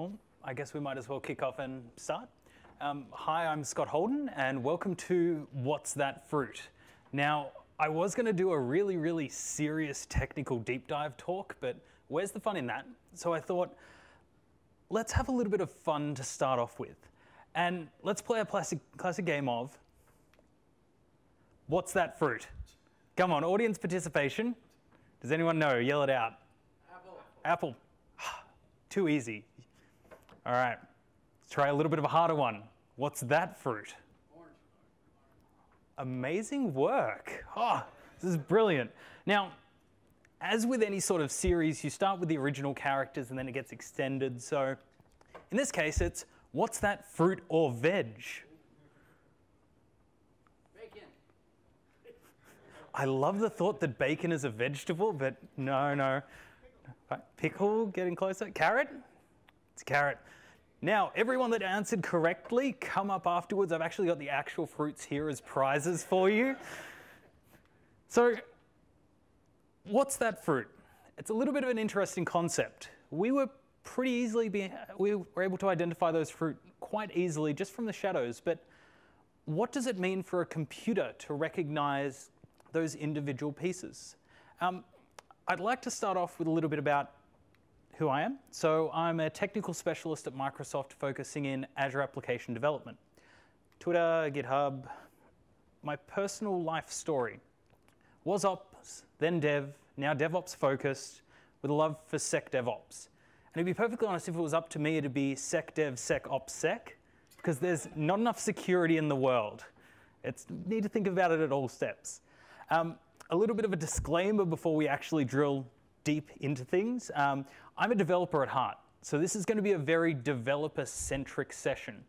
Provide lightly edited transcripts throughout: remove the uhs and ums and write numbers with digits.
Well, I guess we might as well kick off and start. Hi, I'm Scott Holden, and welcome to What's That Fruit? Now, I was going to do a really, really serious technical deep dive talk, but where's the fun in that? So I thought, let's have a little bit of fun to start off with. And let's play a classic game of What's That Fruit? Come on, audience participation. Does anyone know? Yell it out. Apple. Apple. Too easy. All right, let's try a little bit of a harder one. What's that fruit? Orange. Amazing work. Oh, this is brilliant. Now, as with any sort of series, you start with the original characters and then it gets extended. So in this case, it's what's that fruit or veg? Bacon. I love the thought that bacon is a vegetable, but no. Pickle, getting closer. Carrot? It's carrot. Now, everyone that answered correctly, come up afterwards. I've actually got the actual fruits here as prizes for you. So, what's that fruit? It's a little bit of an interesting concept. We were able to identify those fruit quite easily just from the shadows, but what does it mean for a computer to recognize those individual pieces? I'd like to start off with a little bit about who I am. So I'm a technical specialist at Microsoft focusing in Azure application development. Twitter, GitHub, my personal life story. Was ops, then dev, now DevOps focused with a love for sec DevOps. And to be perfectly honest, if it was up to me, it'd be sec dev, sec ops, sec, because there's not enough security in the world. You need to think about it at all steps. A little bit of a disclaimer before we actually drill deep into things. I'm a developer at heart, so this is going to be a very developer-centric session.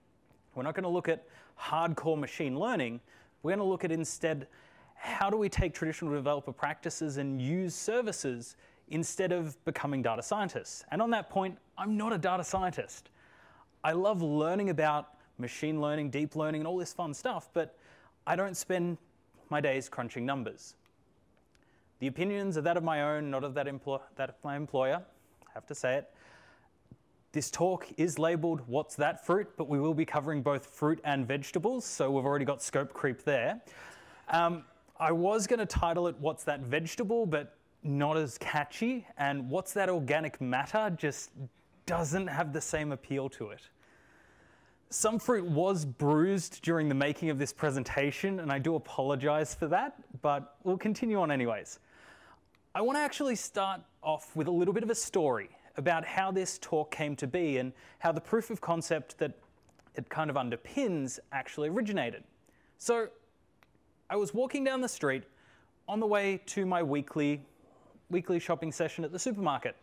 We're not going to look at hardcore machine learning. We're going to look at instead how do we take traditional developer practices and use services instead of becoming data scientists. And on that point, I'm not a data scientist. I love learning about machine learning, deep learning, and all this fun stuff, but I don't spend my days crunching numbers. The opinions are that of my own, not of that of my employer. I have to say it. This talk is labeled What's That Fruit? But we will be covering both fruit and vegetables, so we've already got scope creep there. I was going to title it What's That Vegetable, but not as catchy. And What's That Organic Matter just doesn't have the same appeal to it. Some fruit was bruised during the making of this presentation, and I do apologize for that, but we'll continue on anyways. I want to actually start off with a little bit of a story about how this talk came to be and how the proof of concept that it kind of underpins actually originated. So I was walking down the street on the way to my weekly shopping session at the supermarket.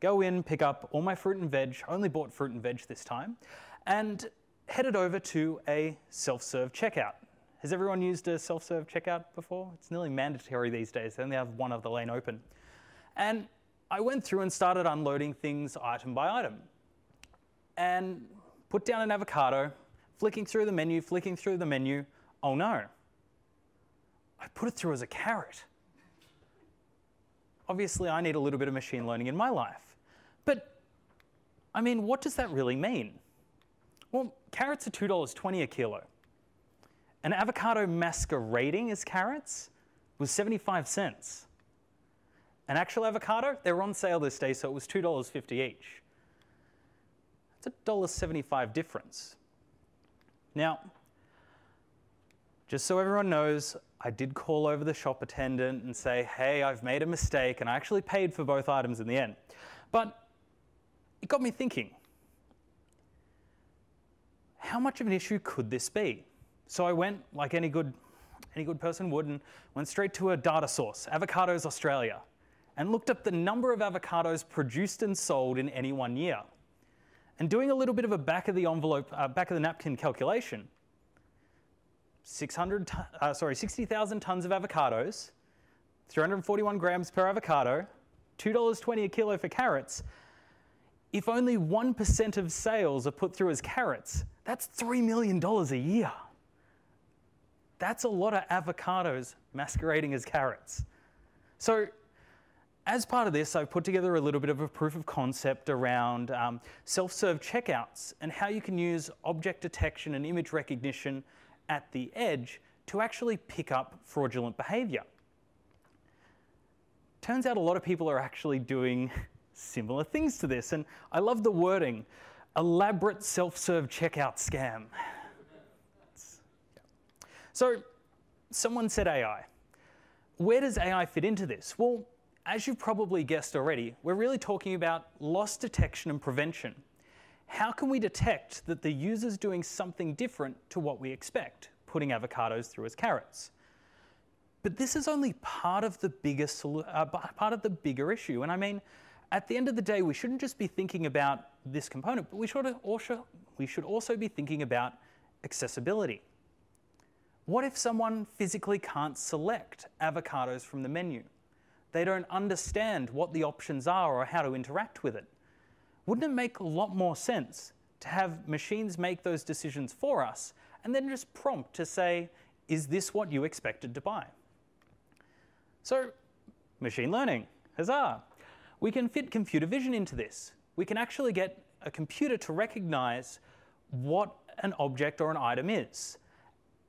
Go in, pick up all my fruit and veg, only bought fruit and veg this time, and headed over to a self-serve checkout. Has everyone used a self-serve checkout before? It's nearly mandatory these days. They only have one other lane open. And I went through and started unloading things item by item. And put down an avocado, flicking through the menu, Oh no. I put it through as a carrot. Obviously, I need a little bit of machine learning in my life. But, I mean, what does that really mean? Well, carrots are $2.20 a kilo. An avocado masquerading as carrots was 75 cents. An actual avocado, they were on sale this day, so it was $2.50 each. That's a $1.75 difference. Now, just so everyone knows, I did call over the shop attendant and say, hey, I've made a mistake, and I actually paid for both items in the end. But it got me thinking, how much of an issue could this be? So I went, like any good person would, and went straight to a data source, Avocados Australia, and looked up the number of avocados produced and sold in any one year. And doing a little bit of a back of the napkin calculation, 60,000 tons of avocados, 341 grams per avocado, $2.20 a kilo for carrots. If only 1% of sales are put through as carrots, that's $3 million a year. That's a lot of avocados masquerading as carrots. So As part of this, I've put together a little bit of a proof of concept around self-serve checkouts and how you can use object detection and image recognition at the edge to actually pick up fraudulent behavior. Turns out a lot of people are actually doing similar things to this, and I love the wording, elaborate self-serve checkout scam. So someone said AI. Where does AI fit into this? Well, as you've probably guessed already, we're really talking about loss detection and prevention. How can we detect that the user's doing something different to what we expect, putting avocados through as carrots? But this is only part of the bigger issue. And I mean, at the end of the day, we shouldn't just be thinking about this component, but we should also be thinking about accessibility. What if someone physically can't select avocados from the menu? They don't understand what the options are or how to interact with it. Wouldn't it make a lot more sense to have machines make those decisions for us and then just prompt to say, is this what you expected to buy? So machine learning, huzzah. We can fit computer vision into this. We can actually get a computer to recognize what an object or an item is.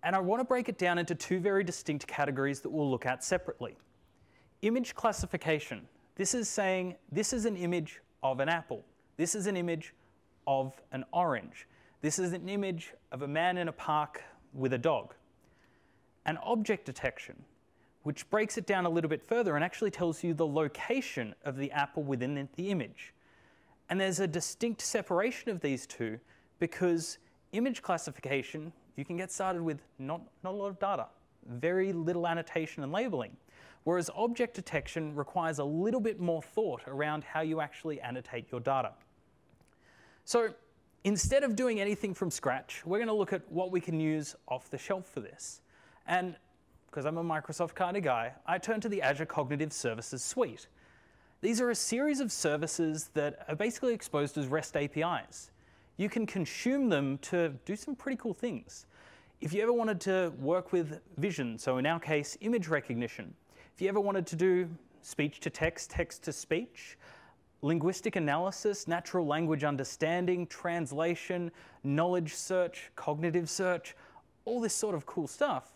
And I want to break it down into two very distinct categories that we'll look at separately. Image classification. This is saying this is an image of an apple. This is an image of an orange. This is an image of a man in a park with a dog. And object detection, which breaks it down a little bit further and actually tells you the location of the apple within the image. And there's a distinct separation of these two because image classification, you can get started with not a lot of data, very little annotation and labeling. Whereas object detection requires a little bit more thought around how you actually annotate your data. So instead of doing anything from scratch, we're going to look at what we can use off the shelf for this. And because I'm a Microsoft kind of guy, I turn to the Azure Cognitive Services suite. These are a series of services that are basically exposed as REST APIs. You can consume them to do some pretty cool things. If you ever wanted to work with vision, so in our case, image recognition, if you ever wanted to do speech to text, text to speech, linguistic analysis, natural language understanding, translation, knowledge search, cognitive search, all this sort of cool stuff,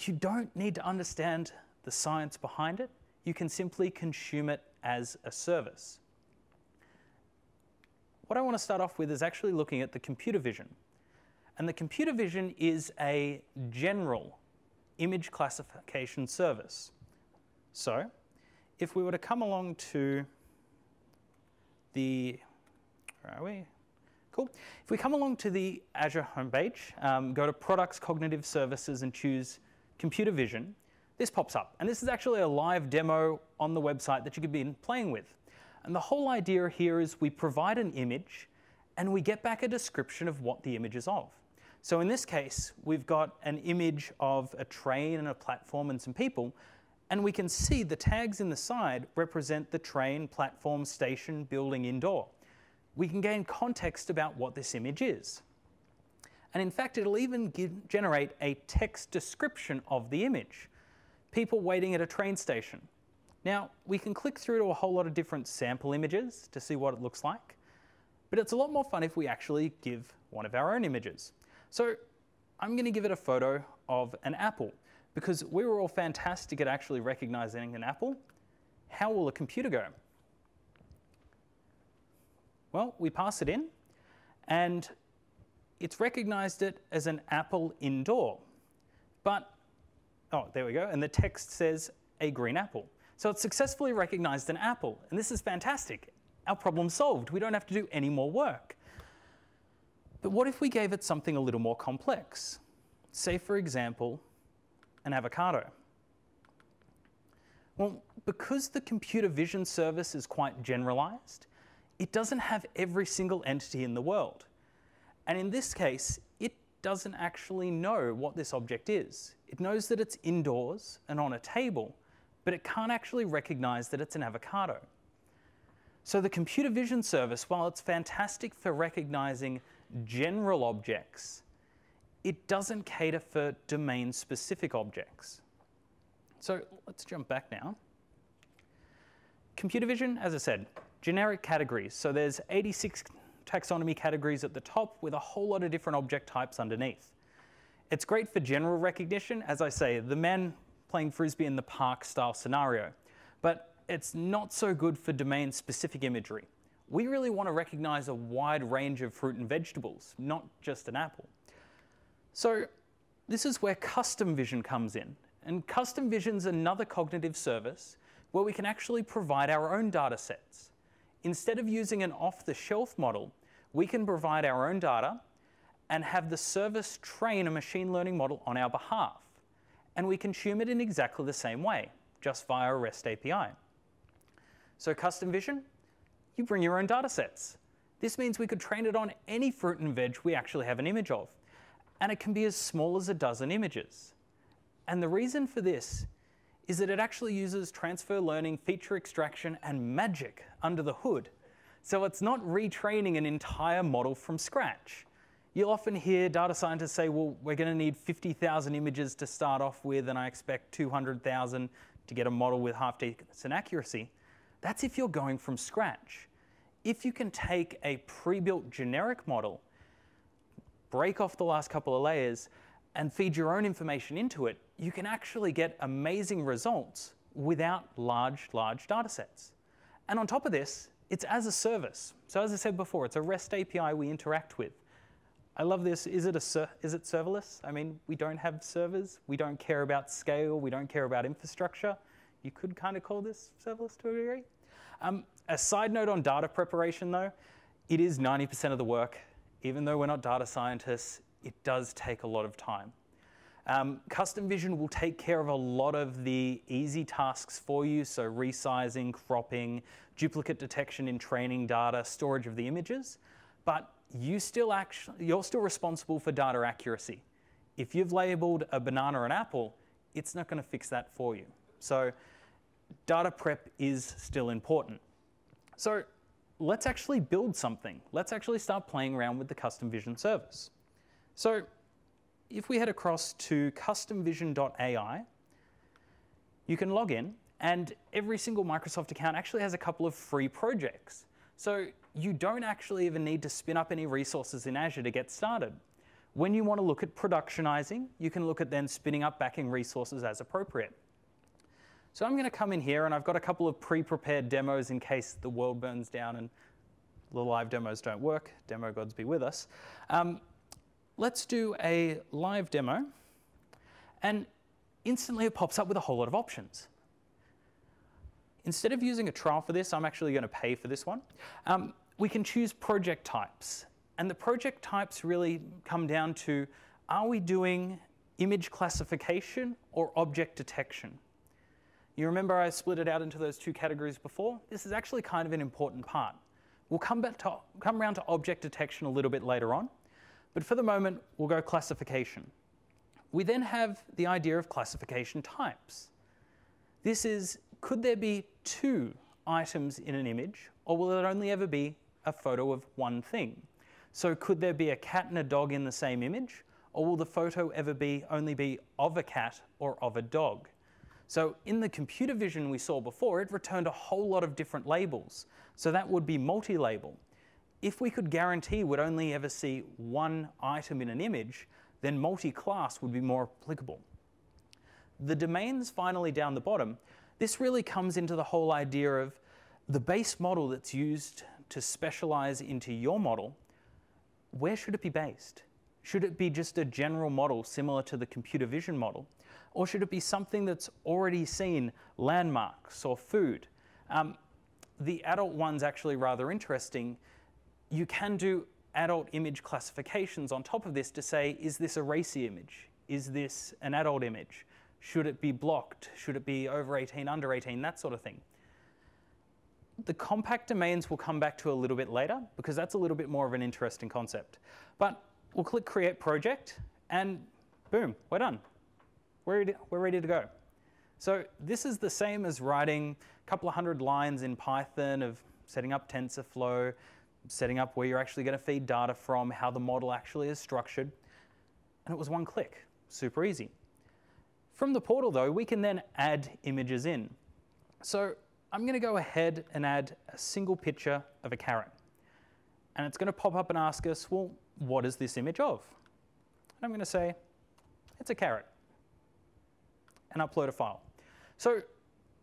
you don't need to understand the science behind it. You can simply consume it as a service. What I want to start off with is actually looking at the computer vision. And the computer vision is a general image classification service. So if we were to come along to the, where are we? Cool. If we come along to the Azure homepage, go to Products, Cognitive Services, and choose Computer Vision, this pops up. And this is actually a live demo on the website that you could be playing with. And the whole idea here is we provide an image, and we get back a description of what the image is of. So in this case, we've got an image of a train and a platform and some people, and we can see the tags in the side represent the train, platform, station, building, indoor. We can gain context about what this image is. And in fact, it'll even generate a text description of the image. People waiting at a train station. Now, we can click through to a whole lot of different sample images to see what it looks like. But it's a lot more fun if we actually give one of our own images. So I'm going to give it a photo of an apple because we were all fantastic at actually recognizing an apple. How will a computer go? Well, we pass it in and it's recognized it as an apple indoor. But, oh, there we go. And the text says a green apple. So it successfully recognized an apple. And this is fantastic. Our problem solved. We don't have to do any more work. But what if we gave it something a little more complex? Say, for example, an avocado. Well, because the computer vision service is quite generalized, it doesn't have every single entity in the world. And in this case, it doesn't actually know what this object is. It knows that it's indoors and on a table, but it can't actually recognize that it's an avocado. So the computer vision service, while it's fantastic for recognizing general objects, it doesn't cater for domain-specific objects. So let's jump back now. Computer vision, as I said, generic categories. So there's 86 taxonomy categories at the top with a whole lot of different object types underneath. It's great for general recognition, as I say, the man playing frisbee in the park style scenario, but it's not so good for domain specific imagery. We really want to recognize a wide range of fruit and vegetables, not just an apple. So this is where Custom Vision comes in. And Custom Vision's another cognitive service where we can actually provide our own data sets. Instead of using an off-the-shelf model, we can provide our own data and have the service train a machine learning model on our behalf. And we consume it in exactly the same way, just via a REST API. So Custom Vision, you bring your own data sets. This means we could train it on any fruit and veg we actually have an image of. And it can be as small as a dozen images. And the reason for this is that it actually uses transfer learning, feature extraction, and magic under the hood. So it's not retraining an entire model from scratch. You'll often hear data scientists say, well, we're going to need 50,000 images to start off with, and I expect 200,000 to get a model with half-decent accuracy. That's if you're going from scratch. If you can take a pre-built generic model, break off the last couple of layers, and feed your own information into it, you can actually get amazing results without large data sets. And on top of this, it's as a service. So as I said before, it's a REST API we interact with. I love this. Is it serverless? I mean, we don't have servers. We don't care about scale. We don't care about infrastructure. You could kind of call this serverless to a degree. A side note on data preparation, though, it is 90% of the work. Even though we're not data scientists, it does take a lot of time. Custom Vision will take care of a lot of the easy tasks for you, so resizing, cropping, duplicate detection in training data, storage of the images, but you're still responsible for data accuracy. If you've labeled a banana an apple, it's not going to fix that for you. So data prep is still important. So let's actually build something. Let's actually start playing around with the Custom Vision service. So if we head across to customvision.ai, you can log in, and every single Microsoft account actually has a couple of free projects. So you don't actually even need to spin up any resources in Azure to get started. When you want to look at productionizing, you can look at then spinning up backing resources as appropriate. So I'm going to come in here, and I've got a couple of pre-prepared demos in case the world burns down and the live demos don't work. Demo gods be with us. Let's do a live demo, and instantly it pops up with a whole lot of options. Instead of using a trial for this, I'm actually going to pay for this one. We can choose project types, and the project types really come down to, are we doing image classification or object detection? You remember I split it out into those two categories before? This is actually kind of an important part. We'll come around to object detection a little bit later on, but for the moment, we'll go classification. We then have the idea of classification types. This is, could there be two items in an image, or will it only ever be a photo of one thing? So could there be a cat and a dog in the same image, or will the photo ever be only be of a cat or of a dog? So in the computer vision we saw before, it returned a whole lot of different labels. So that would be multi-label. If we could guarantee we'd only ever see one item in an image, then multi-class would be more applicable. The domains finally down the bottom, this really comes into the whole idea of the base model that's used to specialize into your model. Where should it be based? Should it be just a general model similar to the computer vision model? Or should it be something that's already seen, landmarks or food? The adult one's actually rather interesting. You can do adult image classifications on top of this to say, is this a racy image? Is this an adult image? Should it be blocked? Should it be over 18, under 18, that sort of thing? The compact domains we'll come back to a little bit later, because that's a little bit more of an interesting concept. But we'll click Create Project, and boom, we're done. We're ready to go. So this is the same as writing a couple of hundred lines in Python of setting up TensorFlow, setting up where you're actually going to feed data from, how the model actually is structured. And it was one click, super easy. From the portal, though, we can then add images in. So I'm going to go ahead and add a single picture of a carrot. And it's going to pop up and ask us, well, what is this image of? And I'm going to say, it's a carrot, and upload a file. So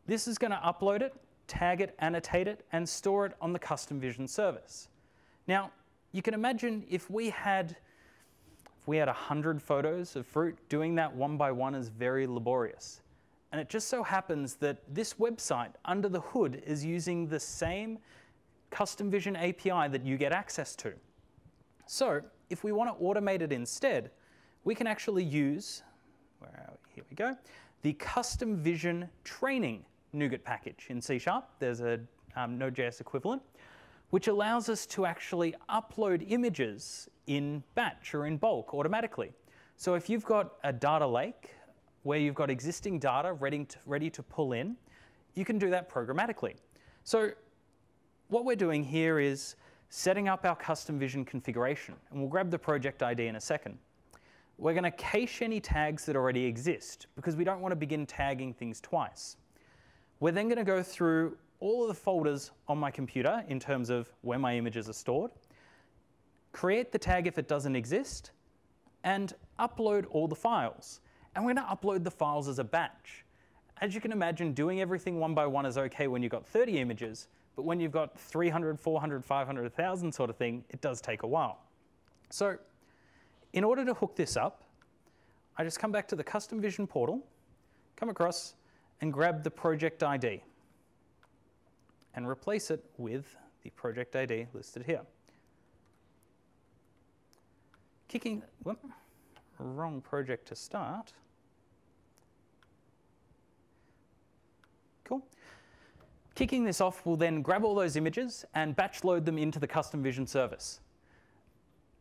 this is going to upload it, tag it, annotate it, and store it on the Custom Vision service. Now, you can imagine if we had 100 photos of fruit, doing that one by one is very laborious. And it just so happens that this website under the hood is using the same Custom Vision API that you get access to. So if we want to automate it instead, we can actually use, here we go, the Custom Vision training NuGet package in C#. There's a Node.js equivalent, which allows us to actually upload images in batch or in bulk automatically. So if you've got a data lake where you've got existing data ready to pull in, you can do that programmatically. So what we're doing here is setting up our Custom Vision configuration, and we'll grab the project ID in a second. We're going to cache any tags that already exist because we don't want to begin tagging things twice. We're then going to go through all of the folders on my computer in terms of where my images are stored, create the tag if it doesn't exist, and upload all the files. And we're going to upload the files as a batch. As you can imagine, doing everything one by one is okay when you've got 30 images, but when you've got 300, 400, 500, 1,000 sort of thing, it does take a while. So in order to hook this up, I just come back to the Custom Vision portal, come across, and grab the project ID and replace it with the project ID listed here. Kicking, whoop, wrong project to start. Cool. Kicking this off, we'll then grab all those images and batch load them into the Custom Vision service.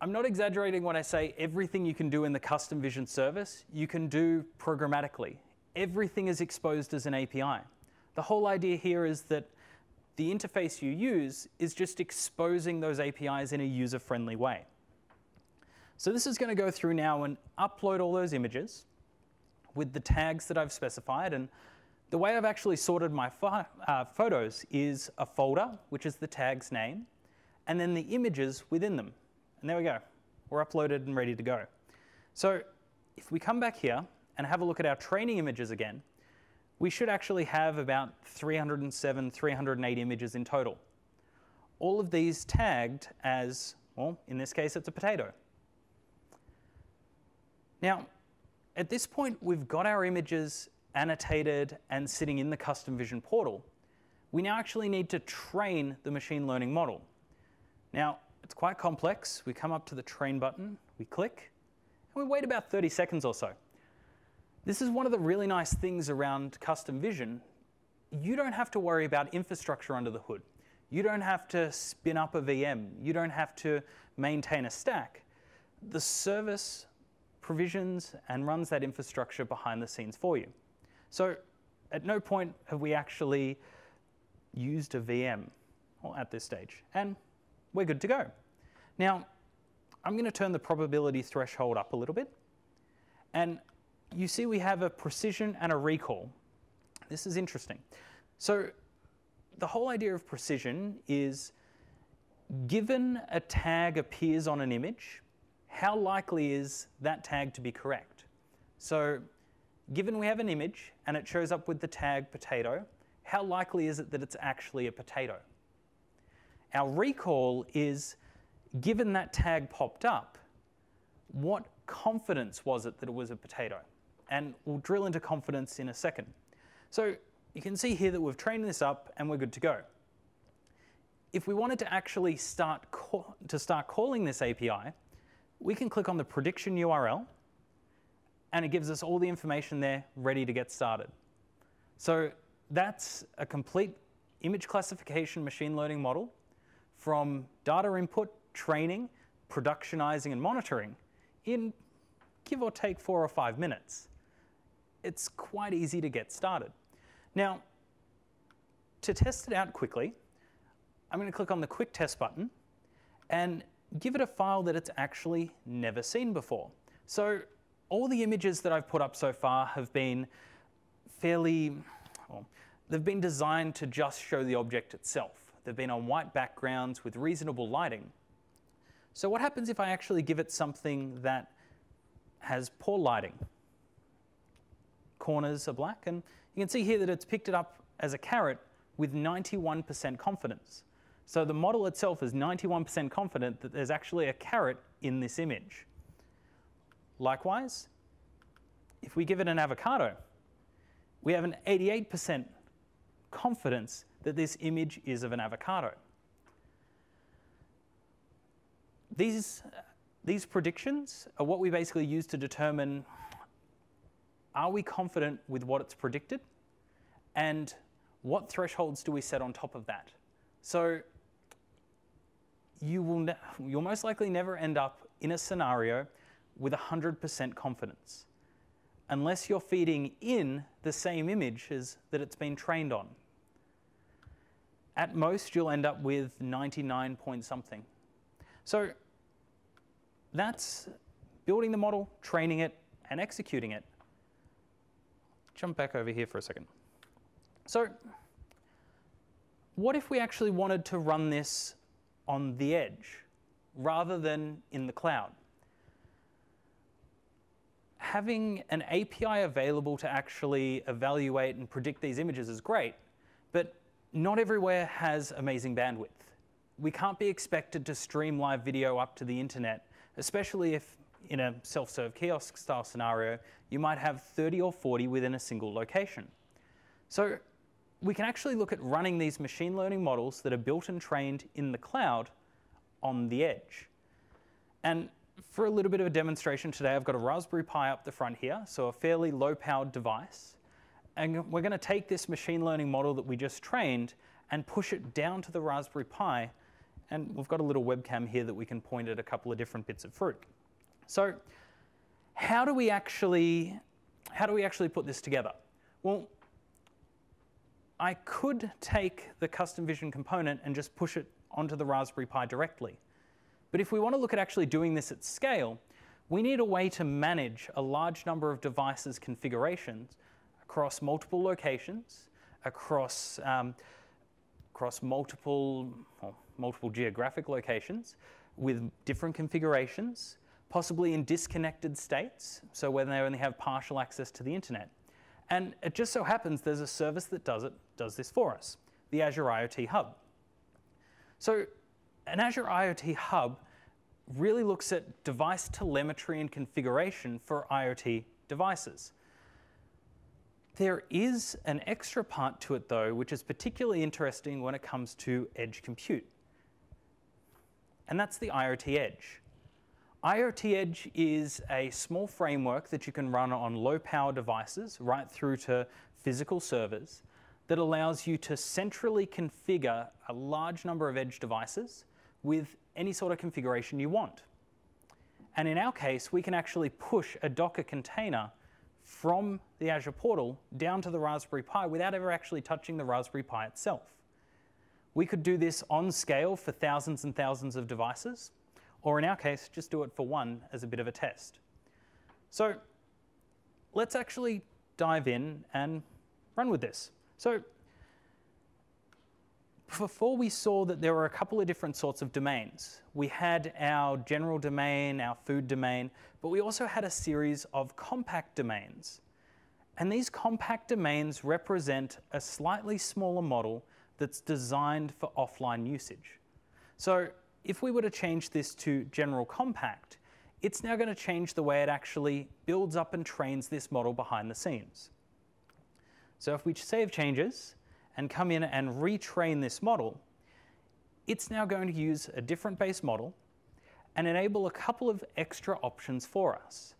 I'm not exaggerating when I say everything you can do in the Custom Vision service, you can do programmatically. Everything is exposed as an API. The whole idea here is that the interface you use is just exposing those APIs in a user-friendly way. So this is going to go through now and upload all those images with the tags that I've specified. And the way I've actually sorted my photos is a folder, which is the tag's name, and then the images within them. And there we go. We're uploaded and ready to go. So if we come back here and have a look at our training images again, we should actually have about 307, 308 images in total. All of these tagged as, well, in this case, it's a potato. Now, at this point, we've got our images annotated and sitting in the Custom Vision portal. We now actually need to train the machine learning model. Now, it's quite complex. We come up to the train button, we click, and we wait about 30 seconds or so. This is one of the really nice things around Custom Vision. You don't have to worry about infrastructure under the hood. You don't have to spin up a VM. You don't have to maintain a stack. The service provisions and runs that infrastructure behind the scenes for you. So at no point have we actually used a VM at this stage. And we're good to go. Now, I'm going to turn the probability threshold up a little bit. And you see we have a precision and a recall. This is interesting. So the whole idea of precision is, given a tag appears on an image, how likely is that tag to be correct? So given we have an image and it shows up with the tag potato, how likely is it that it's actually a potato? Our recall is, given that tag popped up, what confidence was it that it was a potato? And we'll drill into confidence in a second. So you can see here that we've trained this up and we're good to go. If we wanted to actually start calling this API, we can click on the prediction URL and it gives us all the information there ready to get started. So that's a complete image classification machine learning model. From data input, training, productionizing, and monitoring in give or take 4 or 5 minutes. It's quite easy to get started. Now, to test it out quickly, I'm going to click on the Quick Test button and give it a file that it's actually never seen before. So all the images that I've put up so far have been fairly, well, They've been designed to just show the object itself. They've been on white backgrounds with reasonable lighting. So what happens if I actually give it something that has poor lighting? Corners are black, and you can see here that it's picked it up as a carrot with 91% confidence. So the model itself is 91% confident that there's actually a carrot in this image. Likewise, if we give it an avocado, we have an 88% confidence that this image is of an avocado. These predictions are what we basically use to determine, are we confident with what it's predicted? And what thresholds do we set on top of that? So you'll most likely never end up in a scenario with 100% confidence, unless you're feeding in the same images that it's been trained on. At most, you'll end up with 99 point something. So that's building the model, training it, and executing it. Jump back over here for a second. So what if we actually wanted to run this on the edge rather than in the cloud? Having an API available to actually evaluate and predict these images is great, but not everywhere has amazing bandwidth. We can't be expected to stream live video up to the internet, especially if in a self-serve kiosk style scenario, you might have 30 or 40 within a single location. So we can actually look at running these machine learning models that are built and trained in the cloud on the edge. And for a little bit of a demonstration today, I've got a Raspberry Pi up the front here, so a fairly low-powered device. And we're going to take this machine learning model that we just trained and push it down to the Raspberry Pi. And we've got a little webcam here that we can point at a couple of different bits of fruit. So how do we actually put this together? Well, I could take the Custom Vision component and just push it onto the Raspberry Pi directly. But if we want to look at actually doing this at scale, we need a way to manage a large number of devices' configurations across multiple locations, across multiple geographic locations with different configurations, possibly in disconnected states, so when they only have partial access to the internet. And it just so happens there's a service that does this for us, the Azure IoT Hub. So an Azure IoT Hub really looks at device telemetry and configuration for IoT devices. There is an extra part to it, though, which is particularly interesting when it comes to edge compute. And that's the IoT Edge. IoT Edge is a small framework that you can run on low-power devices right through to physical servers that allows you to centrally configure a large number of edge devices with any sort of configuration you want. And in our case, we can actually push a Docker container from the Azure portal down to the Raspberry Pi without ever actually touching the Raspberry Pi itself. We could do this on scale for thousands and thousands of devices, or in our case, just do it for one as a bit of a test. So let's actually dive in and run with this. So before we saw that there were a couple of different sorts of domains. We had our general domain, our food domain, but we also had a series of compact domains. And these compact domains represent a slightly smaller model that's designed for offline usage. So if we were to change this to general compact, it's now going to change the way it actually builds up and trains this model behind the scenes. So if we save changes and come in and retrain this model, it's now going to use a different base model and enable a couple of extra options for us.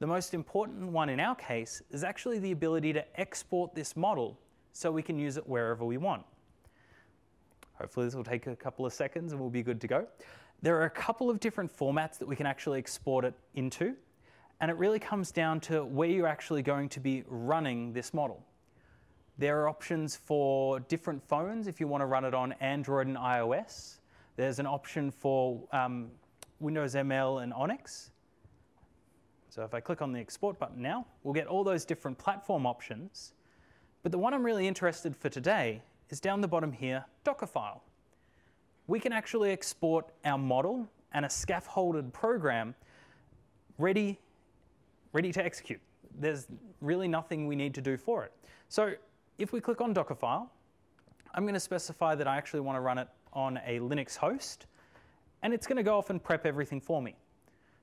The most important one in our case is actually the ability to export this model so we can use it wherever we want. Hopefully this will take a couple of seconds and we'll be good to go. There are a couple of different formats that we can actually export it into, and it really comes down to where you're actually going to be running this model. There are options for different phones if you want to run it on Android and iOS. There's an option for Windows ML and ONNX. So if I click on the export button now, we'll get all those different platform options. But the one I'm really interested for today is down the bottom here, Dockerfile. We can actually export our model and a scaffolded program ready to execute. There's really nothing we need to do for it. So if we click on Dockerfile, I'm going to specify that I actually want to run it on a Linux host, and it's going to go off and prep everything for me.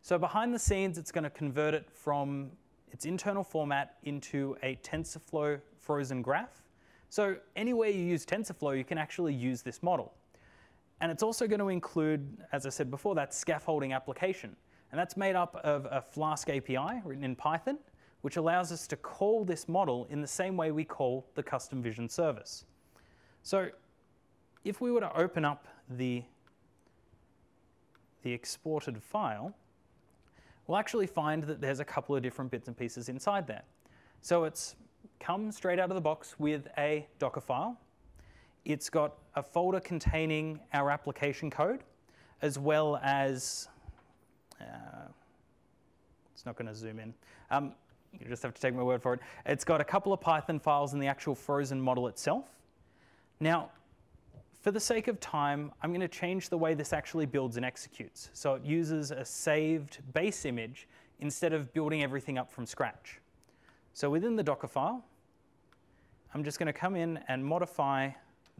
So behind the scenes, it's going to convert it from its internal format into a TensorFlow frozen graph. So anywhere you use TensorFlow, you can actually use this model. And it's also going to include, as I said before, that scaffolding application. And that's made up of a Flask API written in Python, which allows us to call this model in the same way we call the Custom Vision service. So if we were to open up the exported file, we'll actually find that there's a couple of different bits and pieces inside there. So it's come straight out of the box with a Docker file. It's got a folder containing our application code, as well as, it's not going to zoom in. You just have to take my word for it. It's got a couple of Python files in the actual frozen model itself. Now, for the sake of time, I'm going to change the way this actually builds and executes. So it uses a saved base image instead of building everything up from scratch. So within the Docker file, I'm just going to come in and modify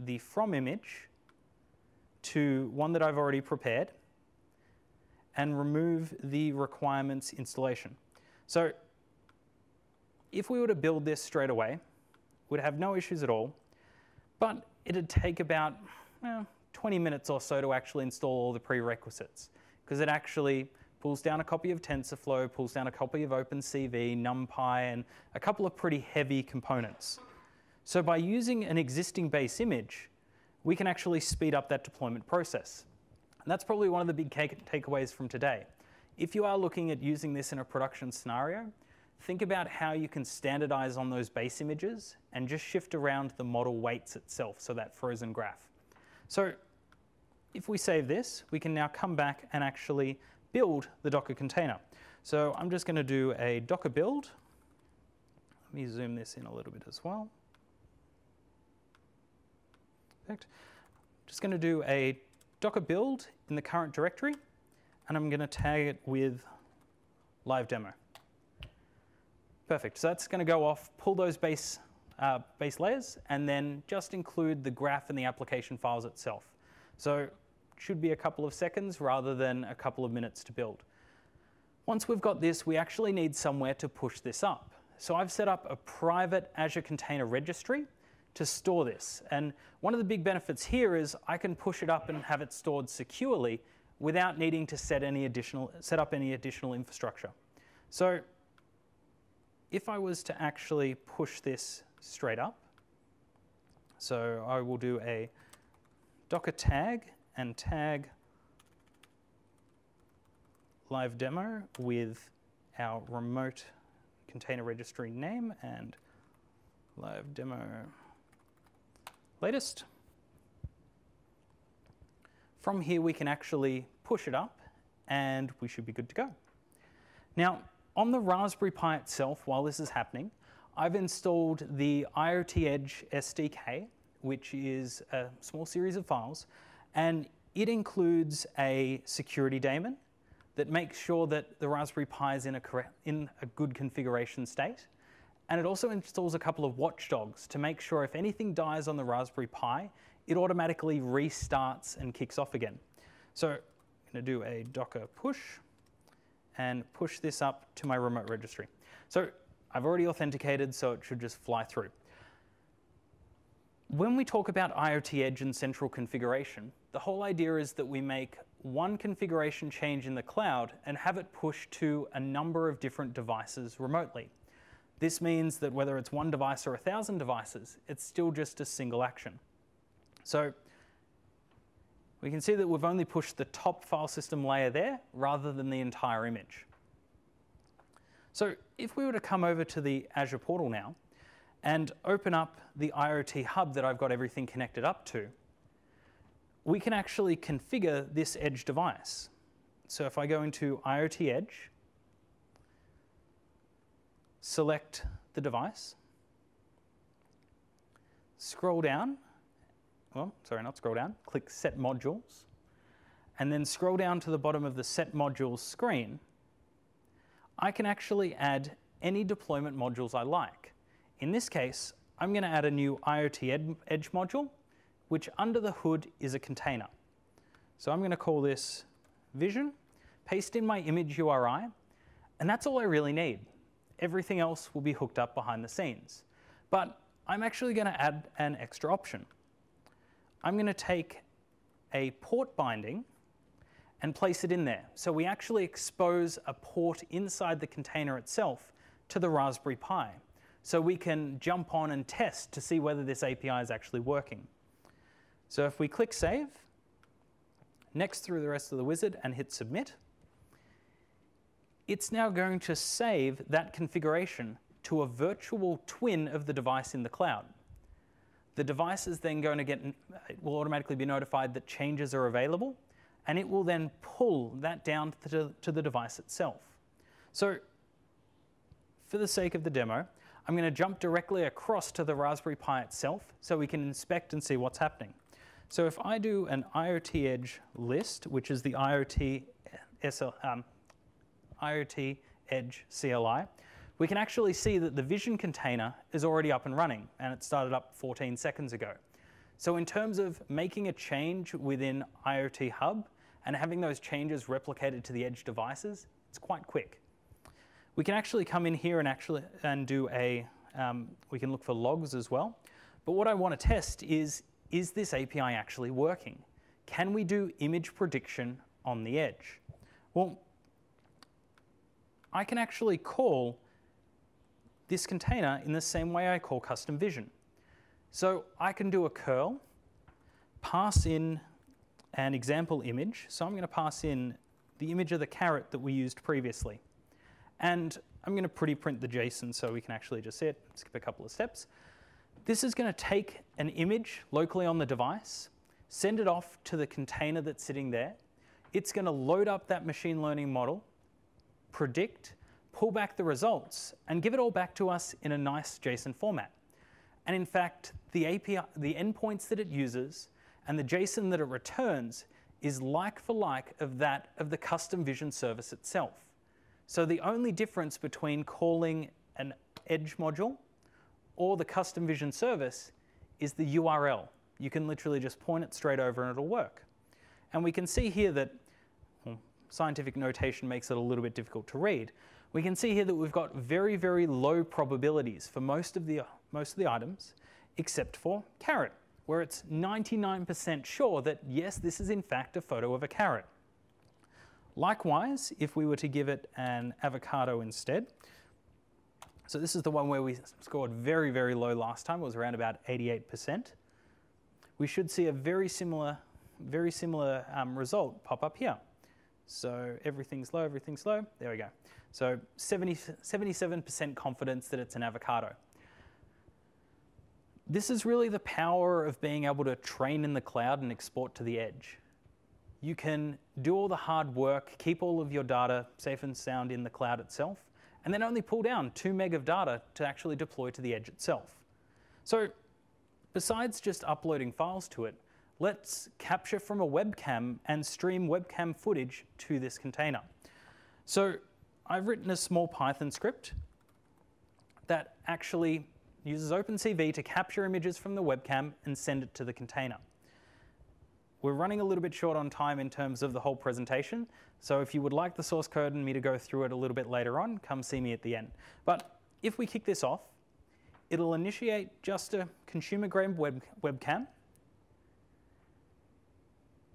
the from image to one that I've already prepared and remove the requirements installation. So if we were to build this straight away, we'd have no issues at all. But it'd take about 20 minutes or so to actually install all the prerequisites, because it actually pulls down a copy of TensorFlow, pulls down a copy of OpenCV, NumPy, and a couple of pretty heavy components. So by using an existing base image, we can actually speed up that deployment process. And that's probably one of the big takeaways from today. If you are looking at using this in a production scenario, think about how you can standardize on those base images and just shift around the model weights itself, so that frozen graph. So if we save this, we can now come back and actually build the Docker container. So I'm just going to do a Docker build. Let me zoom this in a little bit as well. Perfect. I'm just going to do a Docker build in the current directory, and I'm going to tag it with live demo. Perfect. So that's going to go off, pull those base layers, and then just include the graph and the application files itself. So it should be a couple of seconds rather than a couple of minutes to build. Once we've got this, we actually need somewhere to push this up. So I've set up a private Azure Container Registry to store this. And one of the big benefits here is I can push it up and have it stored securely without needing to set up any additional infrastructure. So if I was to actually push this straight up, so I will do a Docker tag and tag live demo with our remote container registry name and live demo latest. From here, we can actually push it up and we should be good to go. Now, on the Raspberry Pi itself, while this is happening, I've installed the IoT Edge SDK, which is a small series of files, and it includes a security daemon that makes sure that the Raspberry Pi is in a good configuration state, and it also installs a couple of watchdogs to make sure if anything dies on the Raspberry Pi, it automatically restarts and kicks off again. So I'm going to do a Docker push and push this up to my remote registry. So I've already authenticated, so it should just fly through. When we talk about IoT Edge and central configuration, the whole idea is that we make one configuration change in the cloud and have it pushed to a number of different devices remotely. This means that whether it's one device or 1,000 devices, it's still just a single action. So we can see that we've only pushed the top file system layer there rather than the entire image. So if we were to come over to the Azure portal now and open up the IoT Hub that I've got everything connected up to, we can actually configure this edge device. So if I go into IoT Edge, select the device, scroll down, well, sorry, not scroll down, click Set Modules, and then scroll down to the bottom of the Set Modules screen, I can actually add any deployment modules I like. In this case, I'm going to add a new IoT Edge module, which under the hood is a container. So I'm going to call this Vision, paste in my image URI, and that's all I really need. Everything else will be hooked up behind the scenes. But I'm actually going to add an extra option. I'm going to take a port binding and place it in there. So we actually expose a port inside the container itself to the Raspberry Pi. So we can jump on and test to see whether this API is actually working. So if we click Save, next through the rest of the wizard and hit Submit, it's now going to save that configuration to a virtual twin of the device in the cloud. The device is then going to get, it will automatically be notified that changes are available, and it will then pull that down to the device itself. So for the sake of the demo, I'm going to jump directly across to the Raspberry Pi itself so we can inspect and see what's happening. So if I do an IoT Edge list, which is the IoT Edge CLI, we can actually see that the Vision container is already up and running, and it started up 14 seconds ago. So in terms of making a change within IoT Hub and having those changes replicated to the Edge devices, it's quite quick. We can actually come in here and we can look for logs as well. But what I want to test is this API actually working? Can we do image prediction on the Edge? Well, I can actually call this container in the same way I call Custom Vision. So I can do a curl, pass in an example image. So I'm going to pass in the image of the carrot that we used previously. And I'm going to pretty print the JSON so we can actually just see it, skip a couple of steps. This is going to take an image locally on the device, send it off to the container that's sitting there. It's going to load up that machine learning model, predict, pull back the results, and give it all back to us in a nice JSON format. And in fact, the API, the endpoints that it uses and the JSON that it returns is like for like of that of the Custom Vision service itself. So the only difference between calling an Edge module or the Custom Vision service is the URL. You can literally just point it straight over and it'll work. And we can see here that, well, scientific notation makes it a little bit difficult to read. We can see here that we've got very, very low probabilities for most of the items, except for carrot, where it's 99% sure that, yes, this is in fact a photo of a carrot. Likewise, if we were to give it an avocado instead, so this is the one where we scored very, very low last time, it was around about 88%. We should see a very similar result pop up here. So everything's low, there we go. So 77% confidence that it's an avocado. This is really the power of being able to train in the cloud and export to the edge. You can do all the hard work, keep all of your data safe and sound in the cloud itself, and then only pull down 2 meg of data to actually deploy to the edge itself. So besides just uploading files to it, let's capture from a webcam and stream webcam footage to this container. So I've written a small Python script that actually uses OpenCV to capture images from the webcam and send it to the container. We're running a little bit short on time in terms of the whole presentation, so if you would like the source code and me to go through it a little bit later on, come see me at the end. But if we kick this off, it'll initiate just a consumer-grade webcam,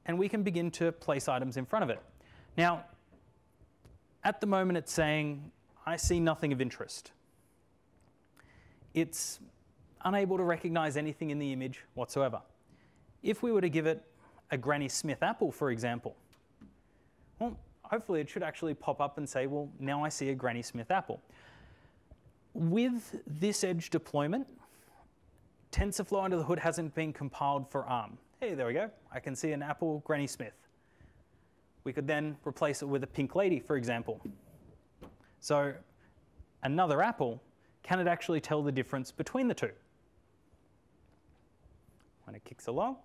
and we can begin to place items in front of it. Now, at the moment it's saying, I see nothing of interest. It's unable to recognize anything in the image whatsoever. If we were to give it a Granny Smith apple, for example. Well, hopefully it should actually pop up and say, well, now I see a Granny Smith apple. With this Edge deployment, TensorFlow under the hood hasn't been compiled for ARM. Hey, there we go. I can see an apple Granny Smith. We could then replace it with a pink lady, for example. So another apple, can it actually tell the difference between the two? when it kicks along.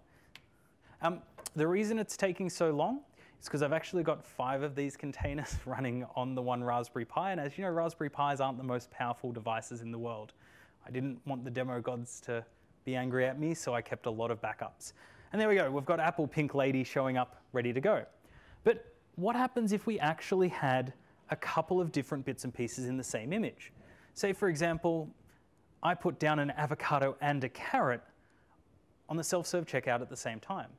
The reason it's taking so long is because I've actually got 5 of these containers running on the one Raspberry Pi. And as you know, Raspberry Pis aren't the most powerful devices in the world. I didn't want the demo gods to be angry at me, so I kept a lot of backups. And there we go. We've got Apple Pink Lady showing up ready to go. But what happens if we actually had a couple of different bits and pieces in the same image? Say, for example, I put down an avocado and a carrot on the self-serve checkout at the same time.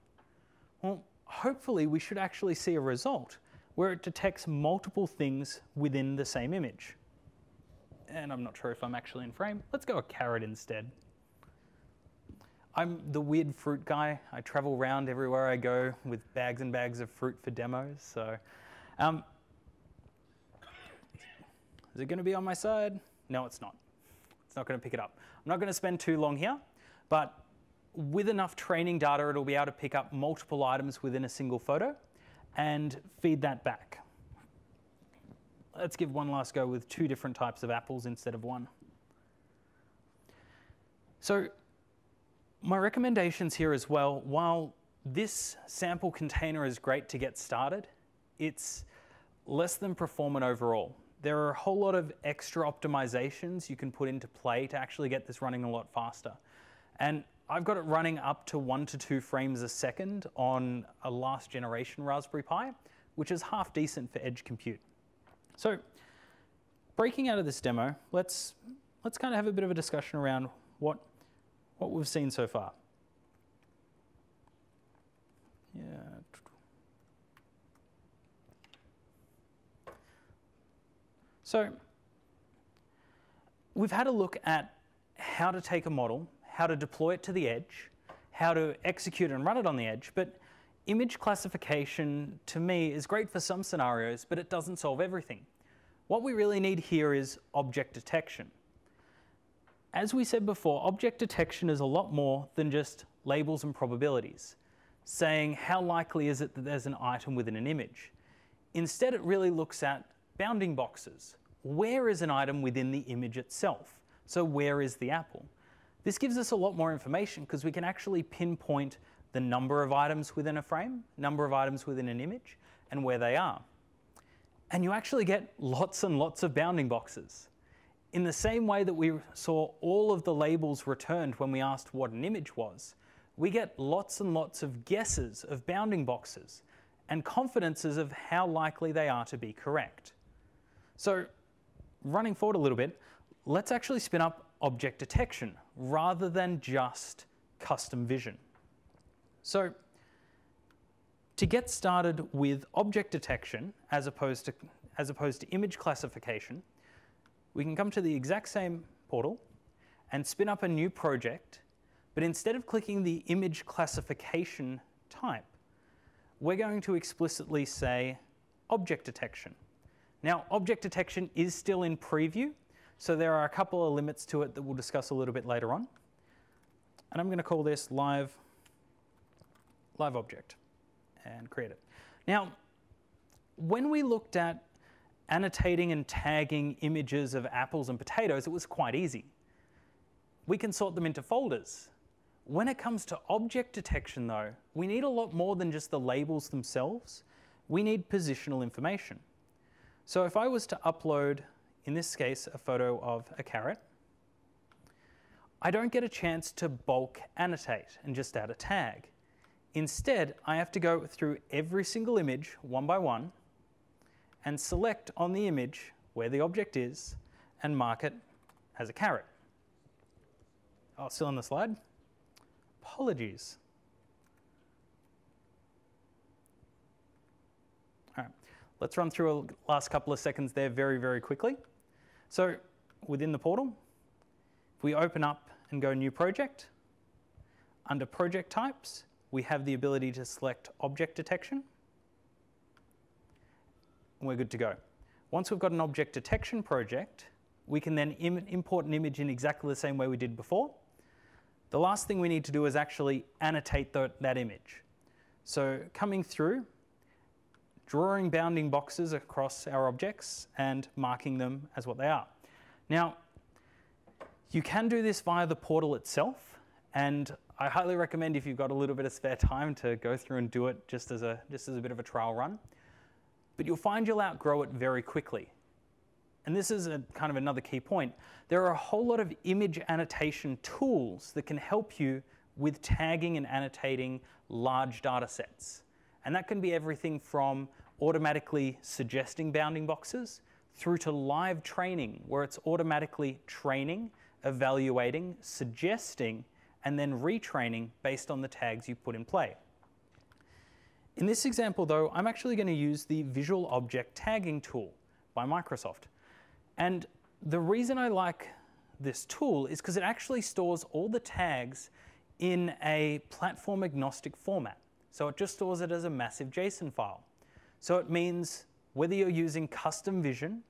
Well, hopefully, we should actually see a result where it detects multiple things within the same image. And I'm not sure if I'm actually in frame. Let's go a carrot instead. I'm the weird fruit guy. I travel around everywhere I go with bags and bags of fruit for demos. So, is it going to be on my side? No, it's not. It's not going to pick it up. I'm not going to spend too long here, but with enough training data, it'll be able to pick up multiple items within a single photo and feed that back. Let's give one last go with 2 different types of apples instead of 1. So, my recommendations here as well, while this sample container is great to get started, it's less than performant overall. There are a whole lot of extra optimizations you can put into play to actually get this running a lot faster. And I've got it running up to 1 to 2 frames a second on a last generation Raspberry Pi, which is half decent for edge compute. So breaking out of this demo, let's kind of have a bit of a discussion around what we've seen so far. Yeah. So we've had a look at how to take a model, how to deploy it to the edge, how to execute and run it on the edge. But image classification, to me, is great for some scenarios, but it doesn't solve everything. What we really need here is object detection. As we said before, object detection is a lot more than just labels and probabilities, saying how likely is it that there's an item within an image. Instead, it really looks at bounding boxes. Where is an item within the image itself? So where is the apple? This gives us a lot more information because we can actually pinpoint the number of items within a frame, number of items within an image, and where they are. And you actually get lots and lots of bounding boxes. In the same way that we saw all of the labels returned when we asked what an image was, we get lots and lots of guesses of bounding boxes and confidences of how likely they are to be correct. So running forward a little bit, let's actually spin up object detection rather than just custom vision. So to get started with object detection as opposed to image classification, we can come to the exact same portal and spin up a new project, but instead of clicking the image classification type, we're going to explicitly say object detection. Now, object detection is still in preview, so there are a couple of limits to it that we'll discuss a little bit later on. And I'm going to call this live object and create it. Now, when we looked at annotating and tagging images of apples and potatoes, it was quite easy. We can sort them into folders. When it comes to object detection, though, we need a lot more than just the labels themselves. We need positional information. So if I was to upload, in this case, a photo of a carrot, I don't get a chance to bulk annotate and just add a tag. Instead, I have to go through every single image one by one and select on the image where the object is and mark it as a carrot. Oh, still on the slide. Apologies. All right, let's run through a last couple of seconds there very, very quickly. So within the portal, if we open up and go new project, under project types, we have the ability to select object detection. We're good to go. Once we've got an object detection project, we can then import an image in exactly the same way we did before. The last thing we need to do is actually annotate that image. So coming through, drawing bounding boxes across our objects and marking them as what they are. Now, you can do this via the portal itself, and I highly recommend, if you've got a little bit of spare time, to go through and do it just as a bit of a trial run. But you'll find you'll outgrow it very quickly. And this is a kind of another key point. There are a whole lot of image annotation tools that can help you with tagging and annotating large data sets. And that can be everything from automatically suggesting bounding boxes through to live training, where it's automatically training, evaluating, suggesting, and then retraining based on the tags you put in play. In this example, though, I'm actually going to use the Visual Object Tagging tool by Microsoft. And the reason I like this tool is because it actually stores all the tags in a platform agnostic format. So it just stores it as a massive JSON file. So it means whether you're using Custom Vision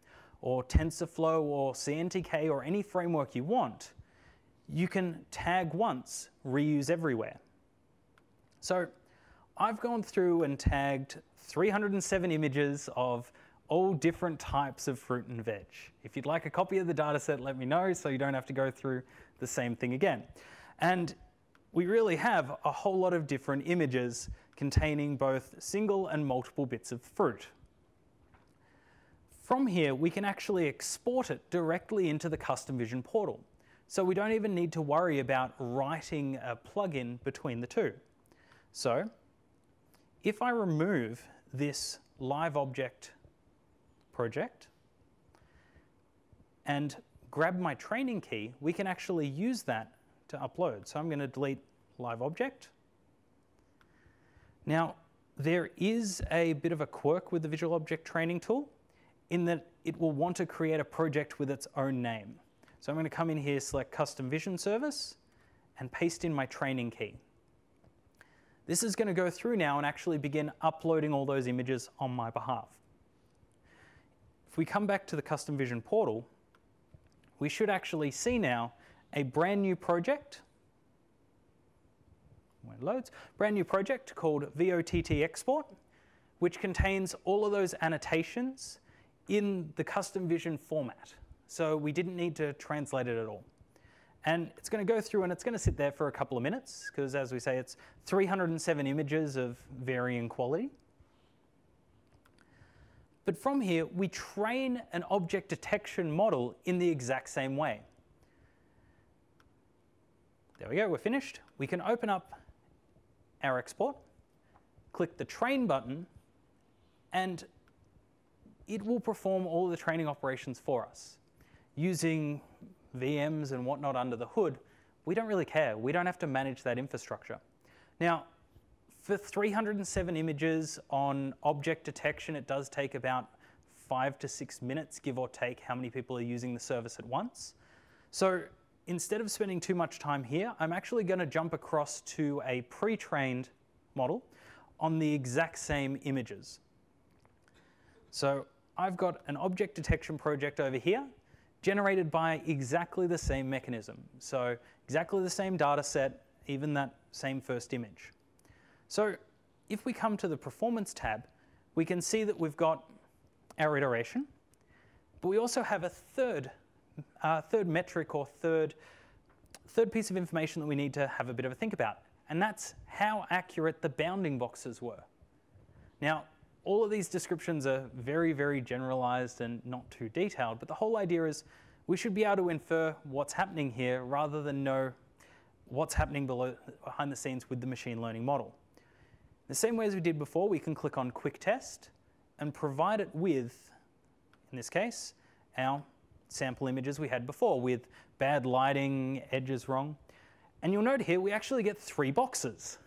or TensorFlow or CNTK or any framework you want, you can tag once, reuse everywhere. So I've gone through and tagged 307 images of all different types of fruit and veg. If you'd like a copy of the data set, let me know so you don't have to go through the same thing again. And we really have a whole lot of different images containing both single and multiple bits of fruit. From here, we can actually export it directly into the Custom Vision portal. So we don't even need to worry about writing a plugin between the two. So if I remove this live object project and grab my training key, we can actually use that to upload. So I'm going to delete live object. Now, there is a bit of a quirk with the Visual Object Training tool, in that it will want to create a project with its own name. So I'm going to come in here, select Custom Vision Service, and paste in my training key. This is going to go through now and actually begin uploading all those images on my behalf. If we come back to the Custom Vision portal, we should actually see now a brand new project. When it loads, brand new project called VOTT Export, which contains all of those annotations in the Custom Vision format. So we didn't need to translate it at all. And it's going to go through and it's going to sit there for a couple of minutes, because as we say, it's 307 images of varying quality. But from here, we train an object detection model in the exact same way. There we go, we're finished. We can open up our export, click the train button, and it will perform all the training operations for us. Using VMs and whatnot under the hood, we don't really care. We don't have to manage that infrastructure. Now, for 307 images on object detection, it does take about 5 to 6 minutes, give or take, how many people are using the service at once. So instead of spending too much time here, I'm actually going to jump across to a pre-trained model on the exact same images. So I've got an object detection project over here, generated by exactly the same mechanism. So exactly the same data set, even that same first image. So if we come to the performance tab, we can see that we've got our iteration, but we also have a third metric or third piece of information that we need to have a bit of a think about. And that's how accurate the bounding boxes were. Now, all of these descriptions are very, very generalized and not too detailed, but the whole idea is we should be able to infer what's happening here rather than know what's happening behind the scenes with the machine learning model. The same way as we did before, we can click on Quick Test and provide it with, in this case, our sample images we had before with bad lighting, edges wrong. And you'll note here we actually get 3 boxes.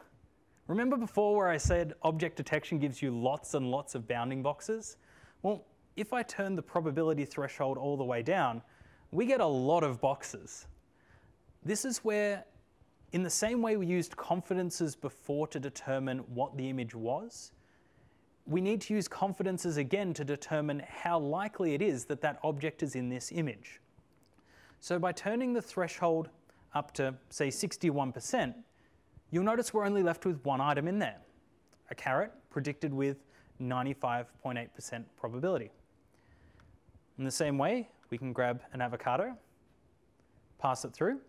Remember before where I said object detection gives you lots and lots of bounding boxes? Well, if I turn the probability threshold all the way down, we get a lot of boxes. This is where, in the same way we used confidences before to determine what the image was, we need to use confidences again to determine how likely it is that that object is in this image. So by turning the threshold up to, say, 61%, you'll notice we're only left with one item in there, a carrot predicted with 95.8% probability. In the same way, we can grab an avocado, pass it through,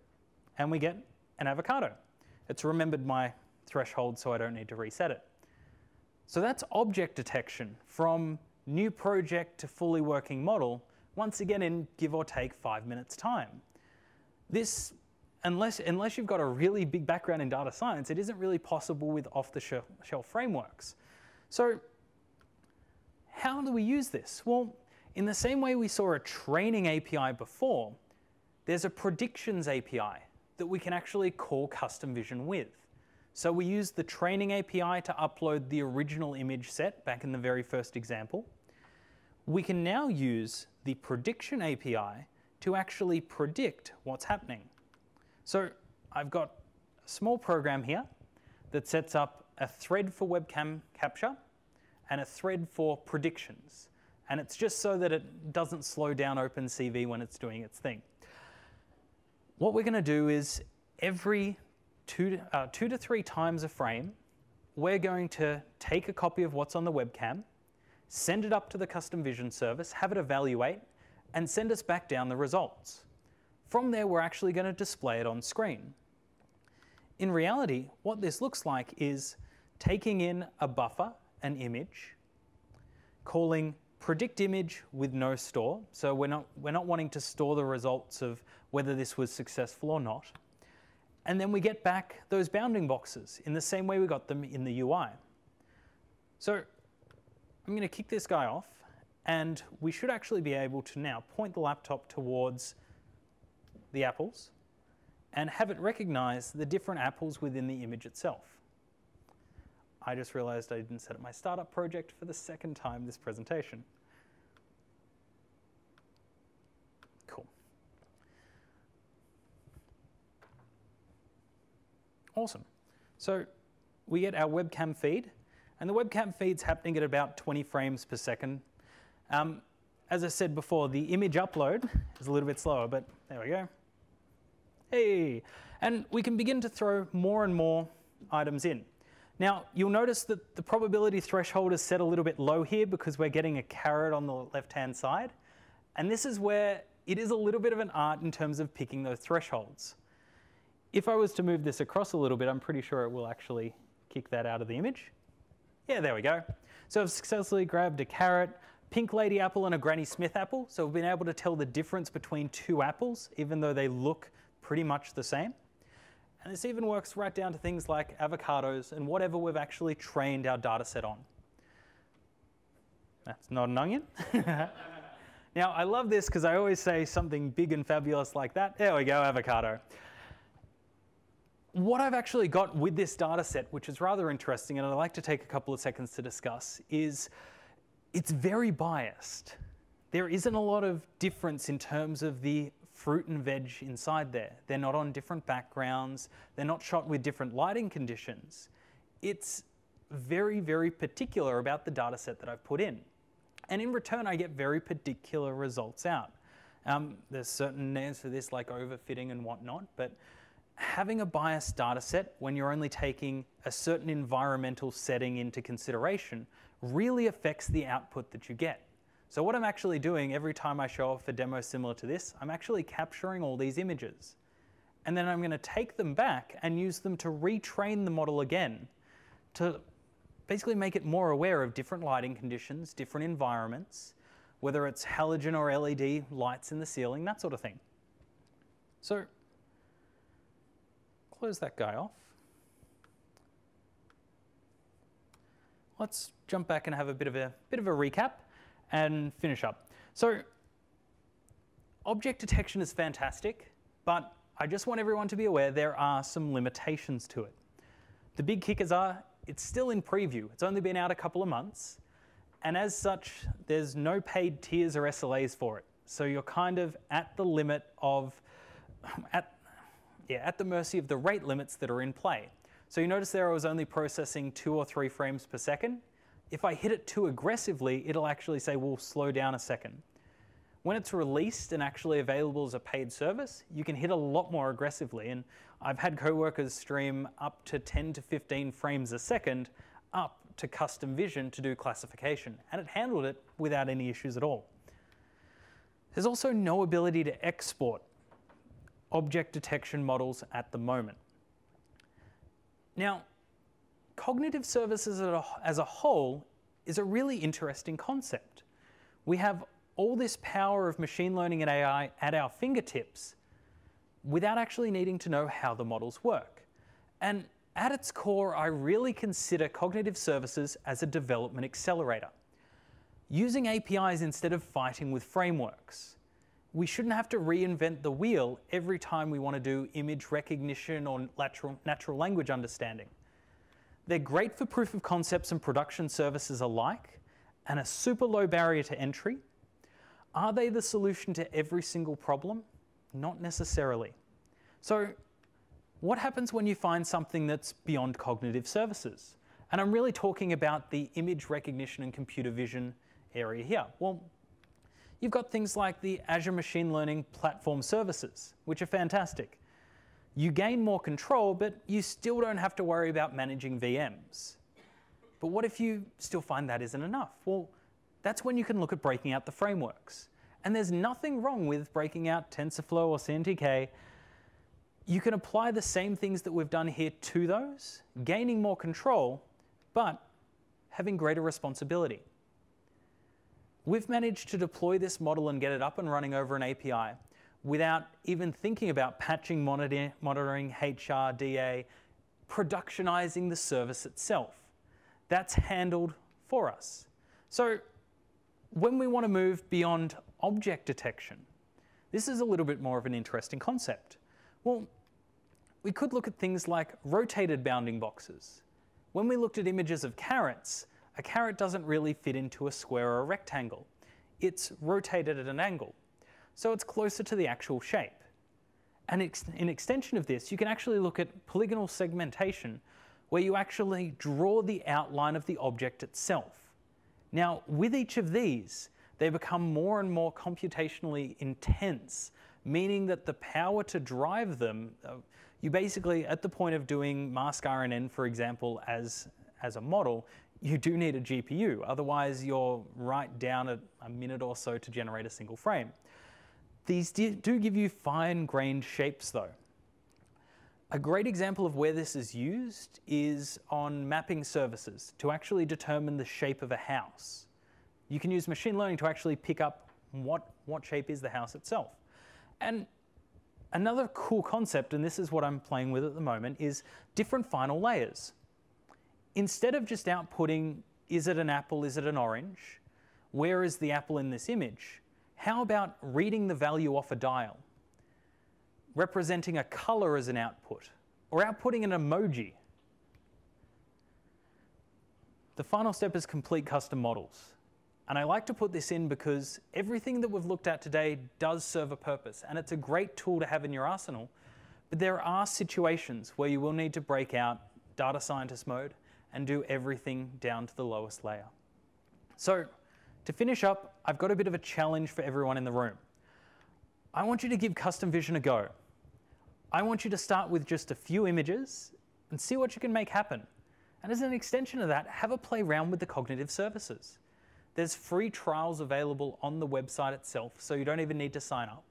and we get an avocado. It's remembered my threshold so I don't need to reset it. So that's object detection from new project to fully working model, once again in give or take 5 minutes time. This, unless you've got a really big background in data science, it isn't really possible with off-the-shelf frameworks. So how do we use this? Well, in the same way we saw a training API before, there's a predictions API that we can actually call Custom Vision with. So we use the training API to upload the original image set back in the very first example. We can now use the prediction API to actually predict what's happening. So I've got a small program here that sets up a thread for webcam capture and a thread for predictions. And it's just so that it doesn't slow down OpenCV when it's doing its thing. What we're going to do is every two to three times a frame, we're going to take a copy of what's on the webcam, send it up to the Custom Vision service, have it evaluate, and send us back down the results. From there, we're actually going to display it on screen. In reality, what this looks like is taking in a buffer, an image, calling predict image with no store. So we're not wanting to store the results of whether this was successful or not. And then we get back those bounding boxes in the same way we got them in the UI. So I'm going to kick this guy off, and we should actually be able to now point the laptop towards the apples and have it recognize the different apples within the image itself. I just realized I didn't set up my startup project for the second time this presentation. Cool. Awesome. So we get our webcam feed, and the webcam feed's happening at about 20 frames per second. As I said before, the image upload is a little bit slower, but there we go. Hey! And we can begin to throw more and more items in. Now, you'll notice that the probability threshold is set a little bit low here because we're getting a carrot on the left-hand side. And this is where it is a little bit of an art in terms of picking those thresholds. If I was to move this across a little bit, I'm pretty sure it will actually kick that out of the image. Yeah, there we go. So I've successfully grabbed a carrot, pink lady apple and a Granny Smith apple. So we've been able to tell the difference between two apples, even though they look pretty much the same. And this even works right down to things like avocados and whatever we've actually trained our data set on. That's not an onion. Now, I love this because I always say something big and fabulous like that. There we go, avocado. What I've actually got with this data set, which is rather interesting, and I'd like to take a couple of seconds to discuss, is it's very biased. There isn't a lot of difference in terms of the fruit and veg inside there. They're not on different backgrounds. They're not shot with different lighting conditions. It's very, very particular about the data set that I've put in. And in return, I get very particular results out. There's certain names for this, like overfitting and whatnot, but having a biased data set when you're only taking a certain environmental setting into consideration really affects the output that you get. So what I'm actually doing every time I show off a demo similar to this, I'm actually capturing all these images. And then I'm going to take them back and use them to retrain the model again to basically make it more aware of different lighting conditions, different environments, whether it's halogen or LED lights in the ceiling, that sort of thing. So close that guy off. Let's jump back and have a bit of a recap and finish up. So object detection is fantastic, but I just want everyone to be aware there are some limitations to it. The big kickers are it's still in preview. It's only been out a couple of months. And as such, there's no paid tiers or SLAs for it. So you're kind of at the limit of, at the mercy of the rate limits that are in play. So you notice there I was only processing 2 or 3 frames per second. If I hit it too aggressively, it'll actually say, well, slow down a second. When it's released and actually available as a paid service, you can hit a lot more aggressively. And I've had coworkers stream up to 10 to 15 frames a second up to Custom Vision to do classification. And it handled it without any issues at all. There's also no ability to export object detection models at the moment. Now, cognitive services as a whole is a really interesting concept. We have all this power of machine learning and AI at our fingertips without actually needing to know how the models work. And at its core, I really consider cognitive services as a development accelerator. Using APIs instead of fighting with frameworks. We shouldn't have to reinvent the wheel every time we want to do image recognition or natural language understanding. They're great for proof of concepts and production services alike, and a super low barrier to entry. Are they the solution to every single problem? Not necessarily. So what happens when you find something that's beyond cognitive services? And I'm really talking about the image recognition and computer vision area here. Well, you've got things like the Azure Machine Learning Platform Services, which are fantastic. You gain more control, but you still don't have to worry about managing VMs. But what if you still find that isn't enough? Well, that's when you can look at breaking out the frameworks. And there's nothing wrong with breaking out TensorFlow or CNTK. You can apply the same things that we've done here to those, gaining more control, but having greater responsibility. We've managed to deploy this model and get it up and running over an API without even thinking about patching, monitoring, HR, DA, productionizing the service itself. That's handled for us. So when we want to move beyond object detection, this is a little bit more of an interesting concept. Well, we could look at things like rotated bounding boxes. When we looked at images of carrots, a carrot doesn't really fit into a square or a rectangle. It's rotated at an angle, so it's closer to the actual shape. And in extension of this, you can actually look at polygonal segmentation, where you actually draw the outline of the object itself. Now, with each of these, they become more and more computationally intense, meaning that the power to drive them, you basically, at the point of doing MaskRNN, for example, as a model, you do need a GPU. Otherwise, you're right down at a minute or so to generate a single frame. These do give you fine-grained shapes, though. A great example of where this is used is on mapping services to actually determine the shape of a house. You can use machine learning to actually pick up what shape is the house itself. And another cool concept, and this is what I'm playing with at the moment, is different final layers. Instead of just outputting, is it an apple, is it an orange? Where is the apple in this image? How about reading the value off a dial? Representing a color as an output, or outputting an emoji? The final step is complete custom models. And I like to put this in because everything that we've looked at today does serve a purpose, and it's a great tool to have in your arsenal. But there are situations where you will need to break out data scientist mode and do everything down to the lowest layer. So to finish up, I've got a bit of a challenge for everyone in the room. I want you to give Custom Vision a go. I want you to start with just a few images and see what you can make happen. And as an extension of that, have a play around with the cognitive services. There's free trials available on the website itself, so you don't even need to sign up.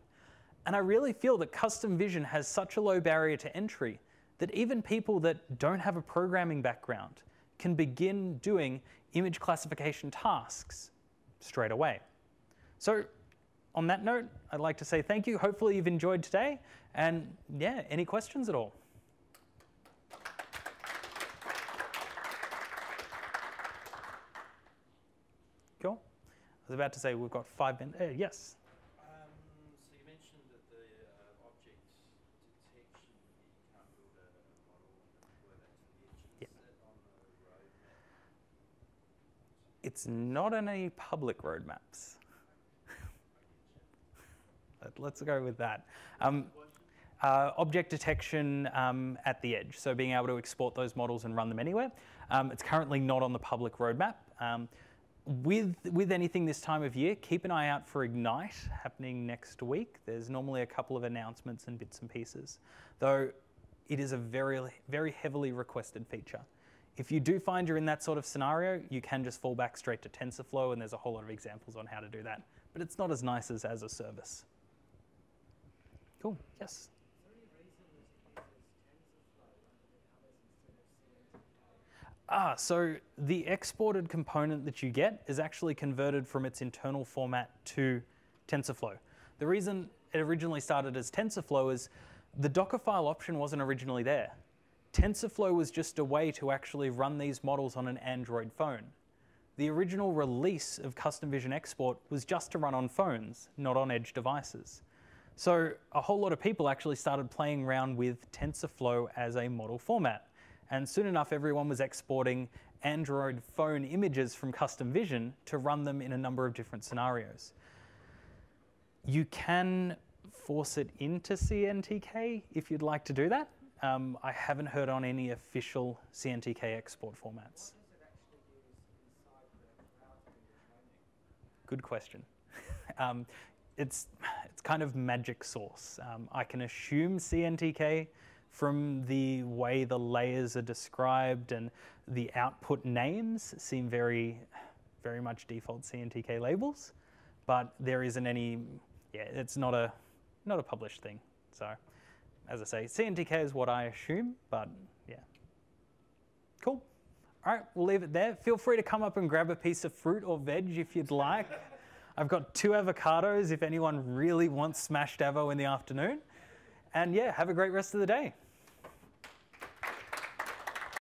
And I really feel that Custom Vision has such a low barrier to entry that even people that don't have a programming background can begin doing image classification tasks straight away. So on that note, I'd like to say thank you. Hopefully you've enjoyed today. And yeah, any questions at all? Cool. I was about to say we've got 5 minutes. Yes. It's not on any public roadmaps. Let's go with that. Object detection at the edge, so being able to export those models and run them anywhere. It's currently not on the public roadmap. With anything this time of year, keep an eye out for Ignite happening next week. There's normally a couple of announcements and bits and pieces, though it is a very, very heavily requested feature. If you do find you're in that sort of scenario, you can just fall back straight to TensorFlow, and there's a whole lot of examples on how to do that. But it's not as nice as a service. Cool, yes? Is there any reason that you use TensorFlow and others instead of So the exported component that you get is actually converted from its internal format to TensorFlow. The reason it originally started as TensorFlow is the Docker file option wasn't originally there. TensorFlow was just a way to actually run these models on an Android phone. The original release of Custom Vision Export was just to run on phones, not on edge devices. So a whole lot of people actually started playing around with TensorFlow as a model format. And soon enough, everyone was exporting Android phone images from Custom Vision to run them in a number of different scenarios. You can force it into CNTK if you'd like to do that. I haven't heard on any official CNTK export formats. Good question. It's kind of magic sauce. I can assume CNTK from the way the layers are described, and the output names seem very, very much default CNTK labels, but there isn't any. Yeah, it's not a published thing. So, as I say, CNTK is what I assume, but yeah, cool. All right, we'll leave it there. Feel free to come up and grab a piece of fruit or veg if you'd like. I've got 2 avocados if anyone really wants smashed avo in the afternoon. And yeah, have a great rest of the day.